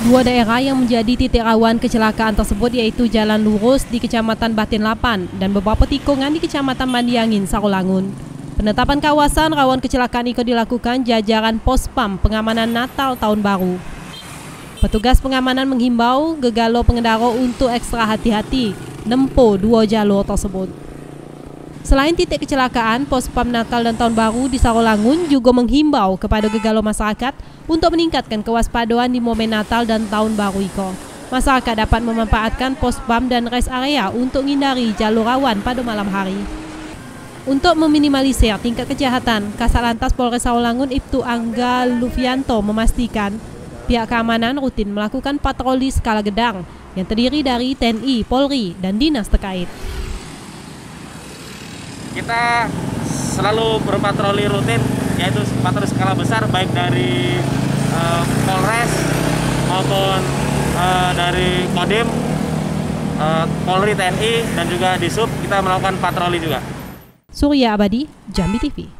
Dua daerah yang menjadi titik rawan kecelakaan tersebut yaitu Jalan Lurus di Kecamatan Batin Lapan dan beberapa tikungan di Kecamatan Mandiangin, Sarolangun. Penetapan kawasan rawan kecelakaan itu dilakukan jajaran Pospam Pengamanan Natal Tahun Baru. Petugas pengamanan menghimbau gegalo pengendara untuk ekstra hati-hati nempuh dua jalur tersebut. Selain titik kecelakaan, Pospam Natal dan Tahun Baru di Sarolangun juga menghimbau kepada gegalo masyarakat untuk meningkatkan kewaspadaan di momen Natal dan Tahun Baru iko. Masyarakat dapat memanfaatkan Pospam dan rest area untuk menghindari jalur rawan pada malam hari. Untuk meminimalisir tingkat kejahatan, Kasat Lantas Polres Sarolangun Iptu Angga Lufianto memastikan pihak keamanan rutin melakukan patroli skala gedang yang terdiri dari TNI, Polri, dan dinas terkait. Kita selalu berpatroli rutin, yaitu patroli skala besar baik dari Polres maupun dari Kodim, Polri, TNI, dan juga di Sub kita melakukan patroli juga. Surya Abadi, Jambi TV.